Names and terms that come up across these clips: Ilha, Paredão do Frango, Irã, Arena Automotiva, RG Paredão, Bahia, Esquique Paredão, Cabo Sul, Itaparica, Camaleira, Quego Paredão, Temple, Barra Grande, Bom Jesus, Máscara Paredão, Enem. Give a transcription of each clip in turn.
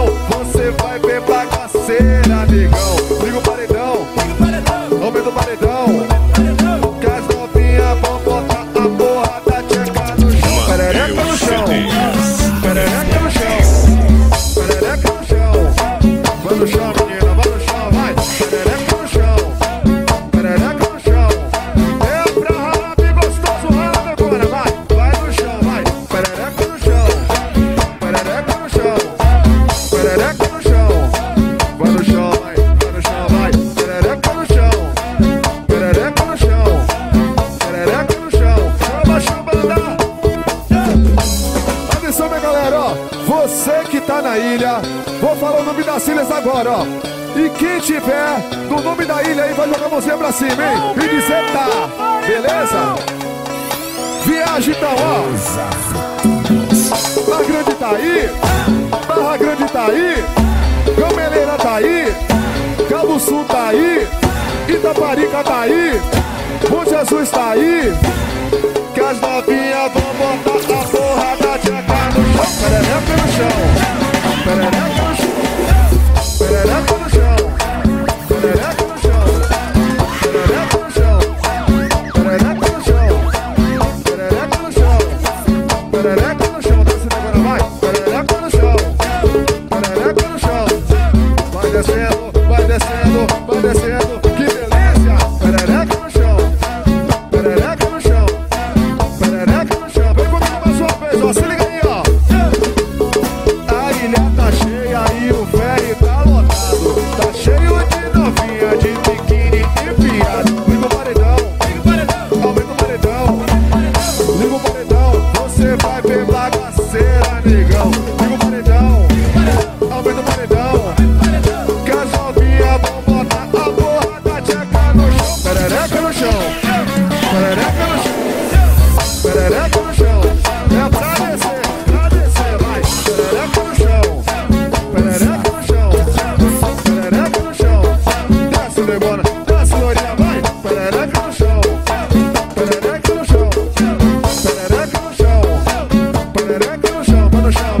paredão, você vai ver bagaceira, negão. Liga o paredão, aumenta o paredão, que as novinhas vão botar a porra da tcheca no chão. Perereca no chão, perereca no chão, perereca no chão. Vai no chão, menina, vai no chão, vai. Perereca no chão, perereca no chão. É pra ralar bem gostoso, rala agora, vai. Vai no chão, vai. Perereca no chão, perereca no chão, perereca no chão. Vai no chão, vai. Vai no chão, vai. Perereca no chão, perereca no chão, perereca no chão. Chama, chama, anda. Atenção, minha galera, ó. Você que tá na ilha, vou falar o nome das ilhas agora, ó. E quem tiver do nome da ilha aí vai jogar você pra cima, hein? E dizer tá, beleza? Viagem então, ó. Barra Grande tá aí, Barra Grande tá aí, Camaleira tá aí, Cabo Sul tá aí, Itaparica tá aí, Bom Jesus tá aí. Que as novinhas vão botar a porra da tcheca no chão. Perereca no chão, perereca no chão, perereca no chão, perereca no chão, perereca no chão, perereca no chão, perereca no chão, perereca no chão. Descendo agora, vai. Perereca no chão, perereca no chão. Vai descendo, vai descendo, vai descendo. Que delícia. Perereca no chão, perereca no chão, perereca no chão. Vem comigo mais uma vez, ó. Se liga aí, ó. A ilha tá cheia e o ferry tá lotado. Tá cheio de novinha, de biquíni e piado. Liga o paredão, aumenta o paredão, liga o paredão, você vai ver bagaceira, negão. Liga o paredão, aumenta o paredão, que as novinhas vão botar a porra da tcheca no chão. Perereca no chão, perereca no chão, perereca no chão. É pra descer, vai. Perereca no chão, perereca no chão, perereca no chão. Desce, negona, desce, lourinha, vai. Perereca no chão, perereca no chão, perereca no chão, perereca no chão. Vai no chão, vai. Perereca no chão, perereca no chão, perereca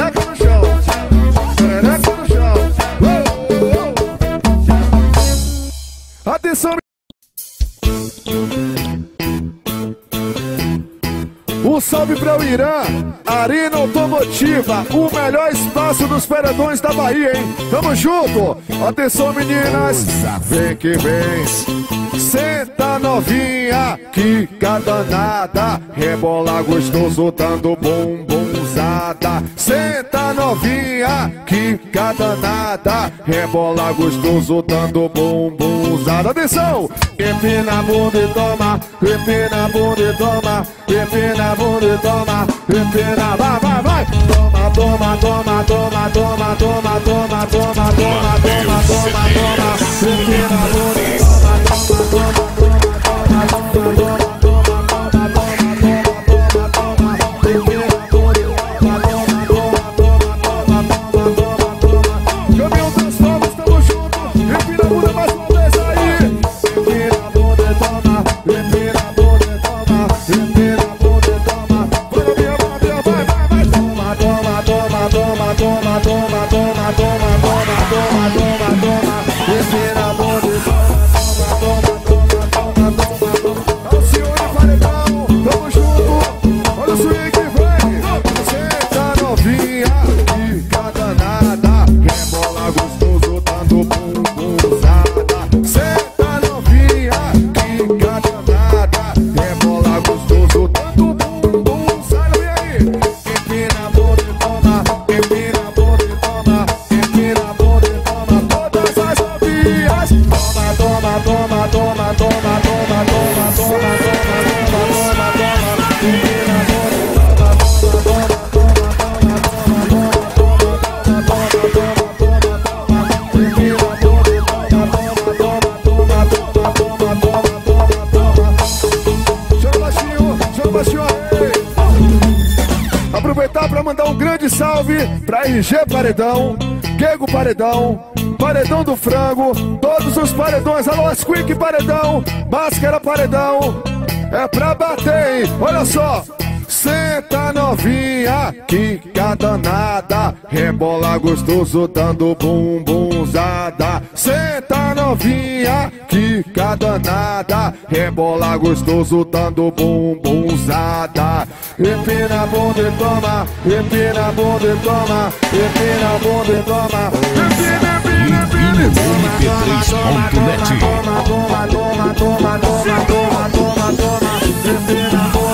no chão. Atenção, um salve para o Irã, Arena Automotiva, o melhor espaço dos paredões da Bahia, hein? Tamo junto! Atenção, meninas! Vem que vem! Senta, novinha, que cadanada, rebola gostoso, dando bombonzada. Senta, novinha, que cadanada, rebola gostoso, dando bombonzada. Atenção! Empina a bunda e toma, empina a bunda e toma, empina a bunda e toma, empina, vai, vai, vai! Toma, toma, toma, toma, toma, toma, toma, toma, toma, toma, toma, toma, empina a bunda e toma, toma, toma, toma, toma, toma. Pra RG Paredão, Quego Paredão, Paredão do Frango, todos os paredões, alô, Esquique Paredão, Máscara Paredão, é pra bater, hein? Olha só, Senta novinha, quica danada, rebola gostoso dando bumbumzada. Senta novinha, quica danada, rebola gostoso dando bumbumzada. Empina a bunda e toma, empina a bunda e toma, empina a bunda e toma, empina a bunda e toma, toma, toma, toma, toma, toma, toma, toma, toma, empina a bunda.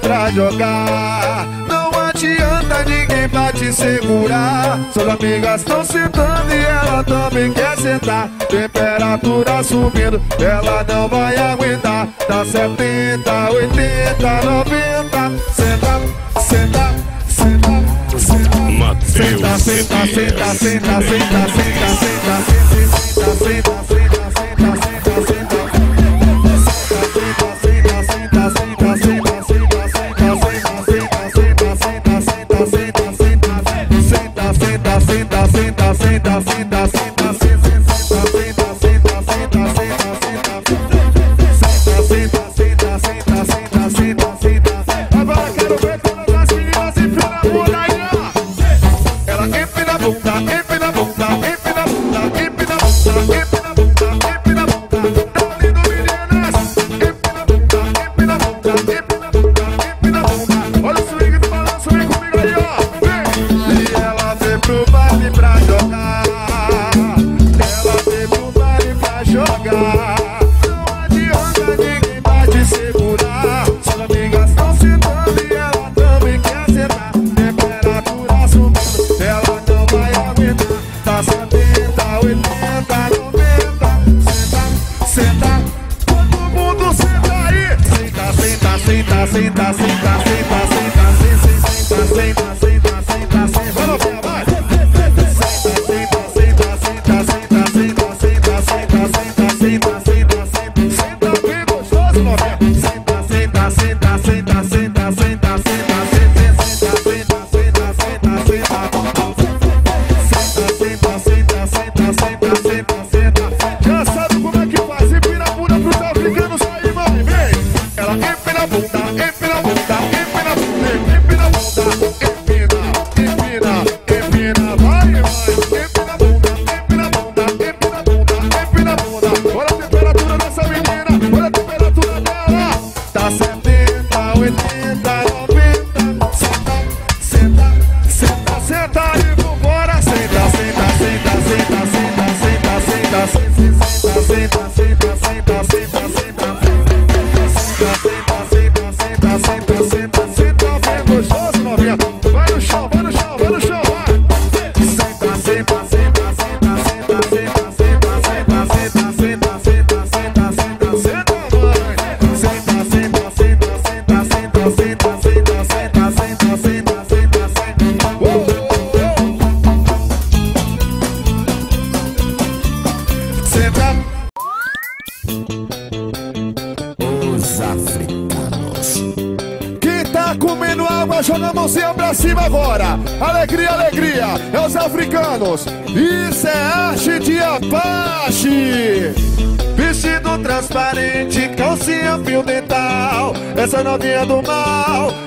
Pra jogar, não adianta ninguém pra te segurar. Suas amigas estão sentando e ela também quer sentar. Temperatura subindo, ela não vai aguentar. Dá 70, 80, 90. Senta, senta, senta, senta. Senta, senta, senta, senta, senta, senta, senta, senta, senta.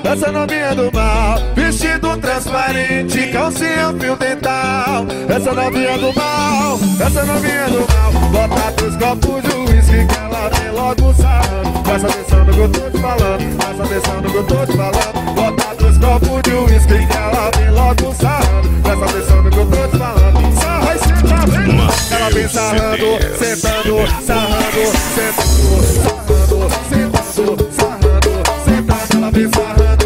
Essa novinha do mal, vestido vestido transparente, calcinha, fio dental. Essa novinha do mal, essa novinha do mal. Bota dois copos de uísque que ela vem logo sarrando. Presta atenção no que eu tô te falando, presta atenção no que eu tô te falando. Bota dois copos de uísque que ela vem logo sarrando. Presta atenção no que eu tô te falando. Sarra e senta bem. Ela vem sarrando, sentando, sarrando, sentando, sarrando, sentando, sarrando, sentando. Ela vem sarrando.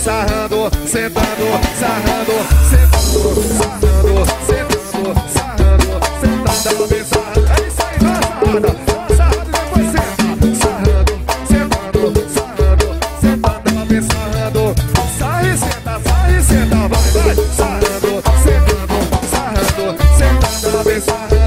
Sarrando, sentando, sarrando, sentando, ela vem sarrando.